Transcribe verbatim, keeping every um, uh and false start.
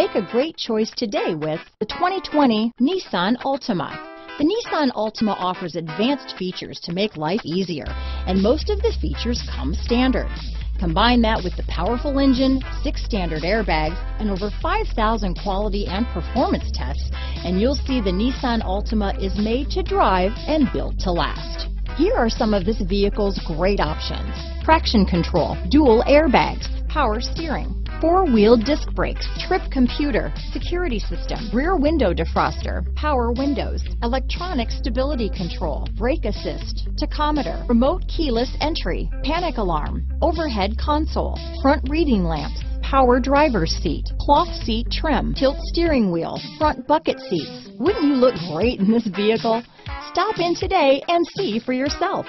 Make a great choice today with the twenty twenty Nissan Altima. The Nissan Altima offers advanced features to make life easier, and most of the features come standard. Combine that with the powerful engine, six standard airbags, and over five thousand quality and performance tests, and you'll see the Nissan Altima is made to drive and built to last. Here are some of this vehicle's great options: traction control, dual airbags, power steering, four-wheel disc brakes, trip computer, security system, rear window defroster, power windows, electronic stability control, brake assist, tachometer, remote keyless entry, panic alarm, overhead console, front reading lamps, power driver's seat, cloth seat trim, tilt steering wheel, front bucket seats. Wouldn't you look great in this vehicle? Stop in today and see for yourself.